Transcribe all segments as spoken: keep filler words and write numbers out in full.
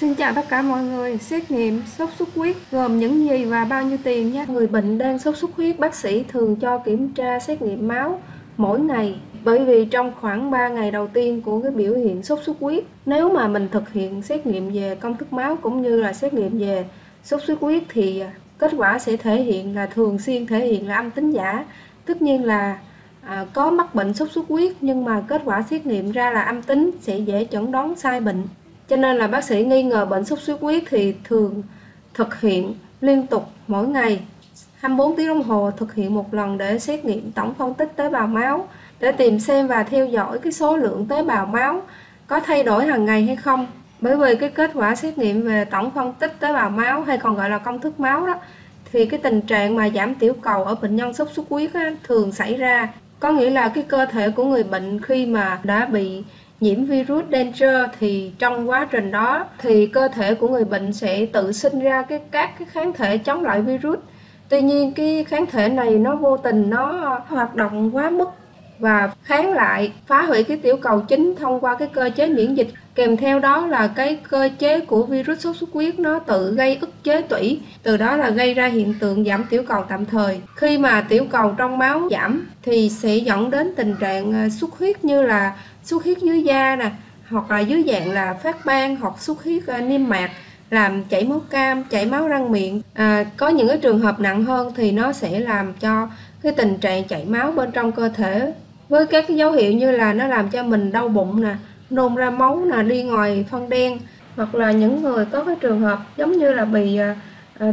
Xin chào tất cả mọi người, xét nghiệm sốt xuất huyết gồm những gì và bao nhiêu tiền nhé. Người bệnh đang sốt xuất huyết, bác sĩ thường cho kiểm tra xét nghiệm máu mỗi ngày. Bởi vì trong khoảng ba ngày đầu tiên của cái biểu hiện sốt xuất huyết, nếu mà mình thực hiện xét nghiệm về công thức máu cũng như là xét nghiệm về sốt xuất huyết thì kết quả sẽ thể hiện là thường xuyên thể hiện là âm tính giả. Tất nhiên là à, có mắc bệnh sốt xuất huyết nhưng mà kết quả xét nghiệm ra là âm tính sẽ dễ chẩn đoán sai bệnh. Cho nên là bác sĩ nghi ngờ bệnh sốt xuất huyết thì thường thực hiện liên tục mỗi ngày, hai mươi bốn tiếng đồng hồ thực hiện một lần để xét nghiệm tổng phân tích tế bào máu để tìm xem và theo dõi cái số lượng tế bào máu có thay đổi hàng ngày hay không. Bởi vì cái kết quả xét nghiệm về tổng phân tích tế bào máu hay còn gọi là công thức máu đó, thì cái tình trạng mà giảm tiểu cầu ở bệnh nhân sốt xuất huyết á, thường xảy ra. Có nghĩa là cái cơ thể của người bệnh khi mà đã bị nhiễm virus Dengue thì trong quá trình đó thì cơ thể của người bệnh sẽ tự sinh ra cái các cái kháng thể chống lại virus. Tuy nhiên cái kháng thể này nó vô tình nó hoạt động quá mức và kháng lại, phá hủy cái tiểu cầu chính thông qua cái cơ chế miễn dịch. Kèm theo đó là cái cơ chế của virus sốt xuất huyết nó tự gây ức chế tủy, từ đó là gây ra hiện tượng giảm tiểu cầu tạm thời. Khi mà tiểu cầu trong máu giảm thì sẽ dẫn đến tình trạng xuất huyết như là xuất huyết dưới da nè, hoặc là dưới dạng là phát ban hoặc xuất huyết niêm mạc, làm chảy máu cam, chảy máu răng miệng. À, có những cái trường hợp nặng hơn thì nó sẽ làm cho cái tình trạng chảy máu bên trong cơ thể với các cái dấu hiệu như là nó làm cho mình đau bụng nè, nôn ra máu nè, đi ngoài phân đen, hoặc là những người có cái trường hợp giống như là bị à,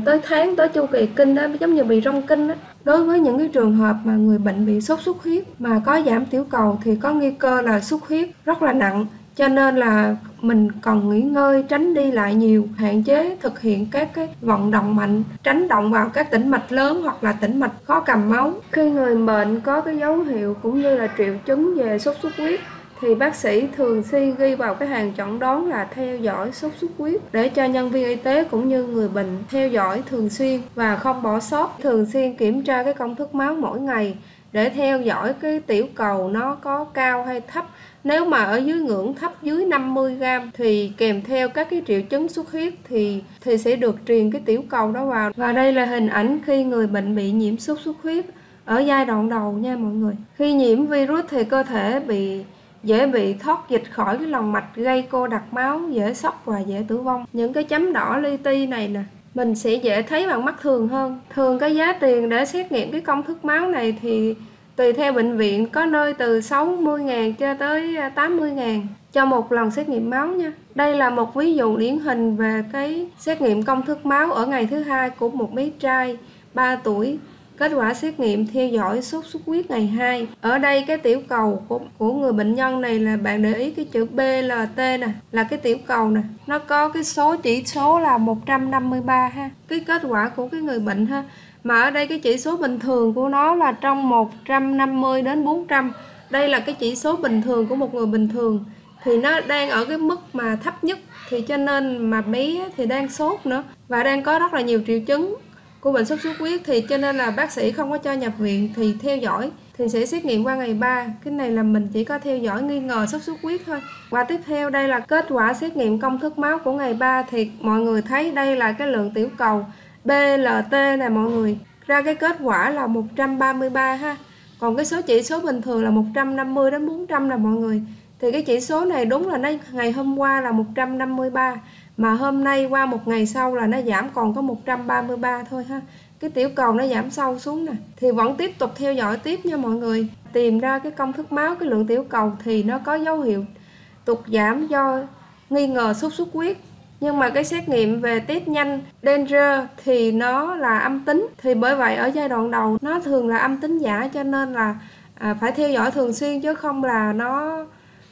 tới tháng tới chu kỳ kinh đó, giống như bị rong kinh đó. Đối với những cái trường hợp mà người bệnh bị sốt xuất huyết mà có giảm tiểu cầu thì có nguy cơ là xuất huyết rất là nặng, cho nên là mình cần nghỉ ngơi, tránh đi lại nhiều, hạn chế thực hiện các cái vận động mạnh, tránh động vào các tĩnh mạch lớn hoặc là tĩnh mạch khó cầm máu. Khi người bệnh có cái dấu hiệu cũng như là triệu chứng về sốt xuất huyết thì bác sĩ thường xuyên ghi vào cái hàng chẩn đoán là theo dõi sốt xuất huyết để cho nhân viên y tế cũng như người bệnh theo dõi thường xuyên và không bỏ sót, thường xuyên kiểm tra cái công thức máu mỗi ngày để theo dõi cái tiểu cầu nó có cao hay thấp. Nếu mà ở dưới ngưỡng thấp dưới năm mươi gam thì kèm theo các cái triệu chứng xuất huyết thì thì sẽ được truyền cái tiểu cầu đó vào. Và đây là hình ảnh khi người bệnh bị nhiễm sốt xuất huyết ở giai đoạn đầu nha mọi người. Khi nhiễm virus thì cơ thể bị dễ bị thoát dịch khỏi cái lòng mạch, gây cô đặc máu, dễ sốc và dễ tử vong. Những cái chấm đỏ li ti này nè, mình sẽ dễ thấy bằng mắt thường hơn. Thường cái giá tiền để xét nghiệm cái công thức máu này thì tùy theo bệnh viện, có nơi từ sáu mươi ngàn cho tới tám mươi ngàn cho một lần xét nghiệm máu nha. Đây là một ví dụ điển hình về cái xét nghiệm công thức máu ở ngày thứ hai của một bé trai ba tuổi. Kết quả xét nghiệm theo dõi sốt xuất huyết ngày hai. Ở đây cái tiểu cầu của, của người bệnh nhân này là bạn để ý cái chữ B L T nè, là cái tiểu cầu nè. Nó có cái số chỉ số là một trăm năm mươi ba ha. Cái kết quả của cái người bệnh ha. Mà ở đây cái chỉ số bình thường của nó là trong một trăm năm mươi đến bốn trăm. Đây là cái chỉ số bình thường của một người bình thường. Thì nó đang ở cái mức mà thấp nhất. Thì cho nên mà bé thì đang sốt nữa. Và đang có rất là nhiều triệu chứng của bệnh sốt xuất huyết, thì cho nên là bác sĩ không có cho nhập viện thì theo dõi thì sẽ xét nghiệm qua ngày ba. Cái này là mình chỉ có theo dõi nghi ngờ sốt xuất huyết thôi. Và tiếp theo đây là kết quả xét nghiệm công thức máu của ngày ba, thì mọi người thấy đây là cái lượng tiểu cầu B L T này mọi người. Ra cái kết quả là một trăm ba mươi ba ha. Còn cái số chỉ số bình thường là một trăm năm mươi đến bốn trăm là mọi người. Thì cái chỉ số này đúng là nó ngày hôm qua là một trăm năm mươi ba. Mà hôm nay qua một ngày sau là nó giảm còn có một trăm ba mươi ba thôi ha. Cái tiểu cầu nó giảm sâu xuống nè. Thì vẫn tiếp tục theo dõi tiếp nha mọi người. Tìm ra cái công thức máu, cái lượng tiểu cầu thì nó có dấu hiệu tụt giảm do nghi ngờ sốt xuất huyết. Nhưng mà cái xét nghiệm về test nhanh Dengue thì nó là âm tính. Thì bởi vậy ở giai đoạn đầu nó thường là âm tính giả, cho nên là à, phải theo dõi thường xuyên chứ không là nó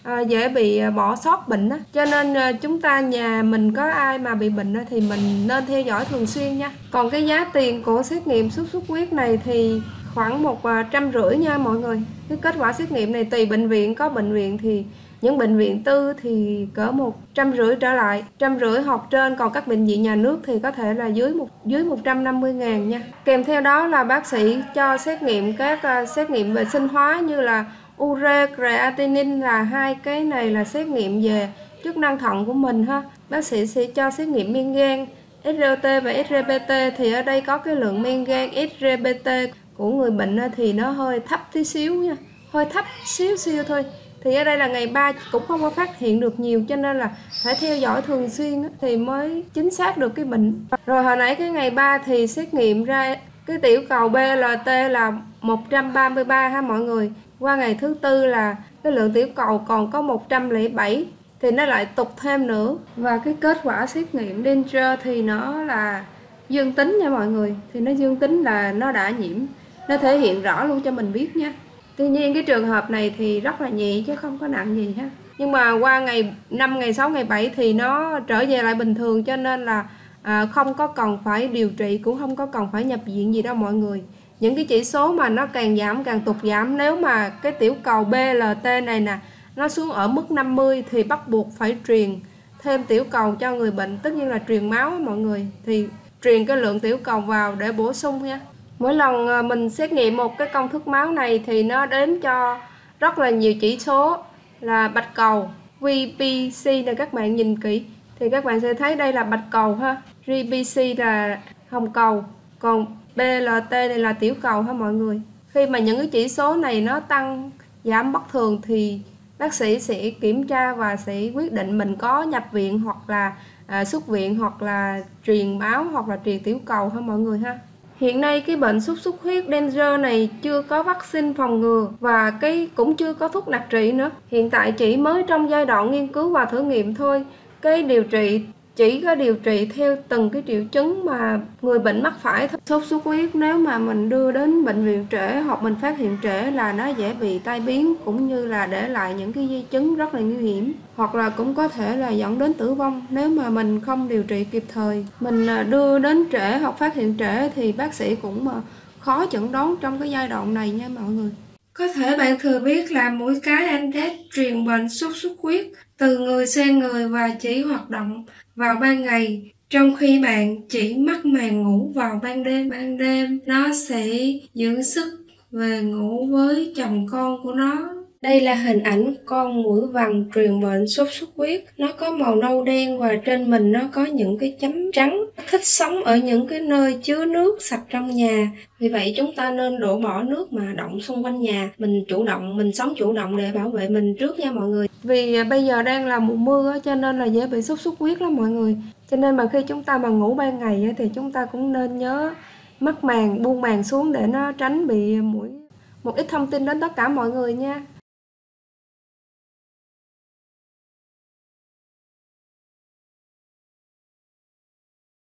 À, dễ bị bỏ sót bệnh đó. Cho nên chúng ta nhà mình có ai mà bị bệnh đó, thì mình nên theo dõi thường xuyên nha. Còn cái giá tiền của xét nghiệm sốt xuất huyết này thì khoảng một trăm rưỡi nha mọi người. Cái kết quả xét nghiệm này tùy bệnh viện, có bệnh viện thì những bệnh viện tư thì cỡ một trăm rưỡi trở lại, một trăm rưỡi học trên, còn các bệnh viện nhà nước thì có thể là dưới một dưới một trăm năm mươi ngàn nha. Kèm theo đó là bác sĩ cho xét nghiệm các uh, xét nghiệm về sinh hóa như là ure creatinine, là hai cái này là xét nghiệm về chức năng thận của mình ha. Bác sĩ sẽ cho xét nghiệm men gan ét giê pê tê và ét giê pê tê, thì ở đây có cái lượng men gan ét giê pê tê của người bệnh thì nó hơi thấp tí xíu nha, hơi thấp xíu xíu thôi. Thì ở đây là ngày ba cũng không có phát hiện được nhiều, cho nên là phải theo dõi thường xuyên thì mới chính xác được cái bệnh. Rồi hồi nãy cái ngày ba thì xét nghiệm ra cái tiểu cầu bê lờ tê là một trăm ba mươi ba ha mọi người. Qua ngày thứ tư là cái lượng tiểu cầu còn có một trăm lẻ bảy thì nó lại tục thêm nữa. Và cái kết quả xét nghiệm Dengue thì nó là dương tính nha mọi người. Thì nó dương tính là nó đã nhiễm, nó thể hiện rõ luôn cho mình biết nha. Tuy nhiên cái trường hợp này thì rất là nhẹ chứ không có nặng gì hết. Nhưng mà qua ngày năm, ngày sáu, ngày bảy thì nó trở về lại bình thường, cho nên là à, không có cần phải điều trị, cũng không có cần phải nhập viện gì đâu mọi người. Những cái chỉ số mà nó càng giảm càng tụt giảm, nếu mà cái tiểu cầu bê lờ tê này nè nó xuống ở mức năm mươi thì bắt buộc phải truyền thêm tiểu cầu cho người bệnh, tất nhiên là truyền máu mọi người, thì truyền cái lượng tiểu cầu vào để bổ sung nha. Mỗi lần mình xét nghiệm một cái công thức máu này thì nó đếm cho rất là nhiều chỉ số là bạch cầu, vê bê xê nè, các bạn nhìn kỹ thì các bạn sẽ thấy đây là bạch cầu ha, rờ bê xê là hồng cầu, còn bê lờ tê này là tiểu cầu ha mọi người. Khi mà những cái chỉ số này nó tăng giảm bất thường thì bác sĩ sẽ kiểm tra và sẽ quyết định mình có nhập viện hoặc là à, xuất viện, hoặc là truyền máu, hoặc là truyền tiểu cầu ha mọi người ha. Hiện nay cái bệnh sốt xuất huyết Dengue này chưa có vaccine phòng ngừa và cái cũng chưa có thuốc đặc trị nữa. Hiện tại chỉ mới trong giai đoạn nghiên cứu và thử nghiệm thôi. Cái điều trị chỉ có điều trị theo từng cái triệu chứng mà người bệnh mắc phải. Sốt xuất huyết nếu mà mình đưa đến bệnh viện trễ hoặc mình phát hiện trễ là nó dễ bị tai biến, cũng như là để lại những cái di chứng rất là nguy hiểm, hoặc là cũng có thể là dẫn đến tử vong nếu mà mình không điều trị kịp thời. Mình đưa đến trễ hoặc phát hiện trễ thì bác sĩ cũng khó chẩn đoán trong cái giai đoạn này nha mọi người. Có thể bạn thừa biết là mũi cái Andes truyền bệnh sốt xuất huyết từ người sang người và chỉ hoạt động vào ban ngày, trong khi bạn chỉ mắc màng ngủ vào ban đêm. Ban đêm nó sẽ giữ sức về ngủ với chồng con của nó. Đây là hình ảnh con muỗi vằn truyền bệnh sốt xuất huyết. Nó có màu nâu đen và trên mình nó có những cái chấm trắng. Thích sống ở những cái nơi chứa nước sạch trong nhà. Vì vậy chúng ta nên đổ bỏ nước mà đọng xung quanh nhà. Mình chủ động, mình sống chủ động để bảo vệ mình trước nha mọi người. Vì bây giờ đang là mùa mưa cho nên là dễ bị sốt xuất huyết lắm mọi người. Cho nên mà khi chúng ta mà ngủ ban ngày thì chúng ta cũng nên nhớ mắc màn, buông màn xuống để nó tránh bị muỗi. Một ít thông tin đến tất cả mọi người nha.